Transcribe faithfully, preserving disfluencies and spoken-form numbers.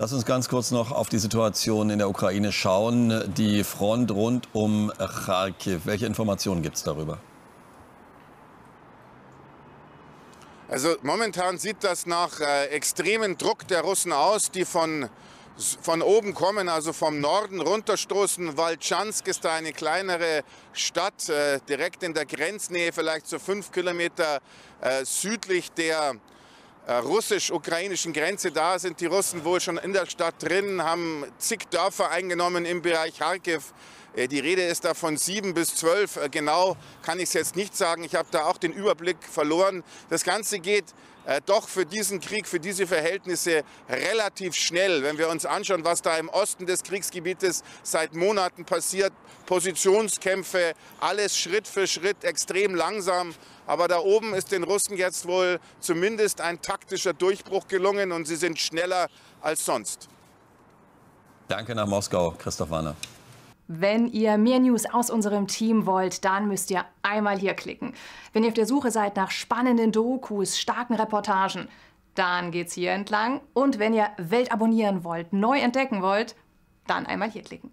Lass uns ganz kurz noch auf die Situation in der Ukraine schauen. Die Front rund um Charkiw. Welche Informationen gibt es darüber? Also momentan sieht das nach äh, extremem Druck der Russen aus, die von, von oben kommen, also vom Norden runterstoßen. Wowtschansk ist da eine kleinere Stadt, äh, direkt in der Grenznähe, vielleicht so fünf Kilometer äh, südlich der russisch-ukrainischen Grenze. Da sind die Russen wohl schon in der Stadt drin, haben zig Dörfer eingenommen im Bereich Charkiw. Die Rede ist da von sieben bis zwölf. Genau kann ich es jetzt nicht sagen. Ich habe da auch den Überblick verloren. Das Ganze geht äh, doch für diesen Krieg, für diese Verhältnisse relativ schnell. Wenn wir uns anschauen, was da im Osten des Kriegsgebietes seit Monaten passiert, Positionskämpfe, alles Schritt für Schritt, extrem langsam. Aber da oben ist den Russen jetzt wohl zumindest ein taktischer Durchbruch gelungen und sie sind schneller als sonst. Danke nach Moskau, Christoph Wanner. Wenn ihr mehr News aus unserem Team wollt, dann müsst ihr einmal hier klicken. Wenn ihr auf der Suche seid nach spannenden Dokus, starken Reportagen, dann geht's hier entlang. Und wenn ihr Welt abonnieren wollt, neu entdecken wollt, dann einmal hier klicken.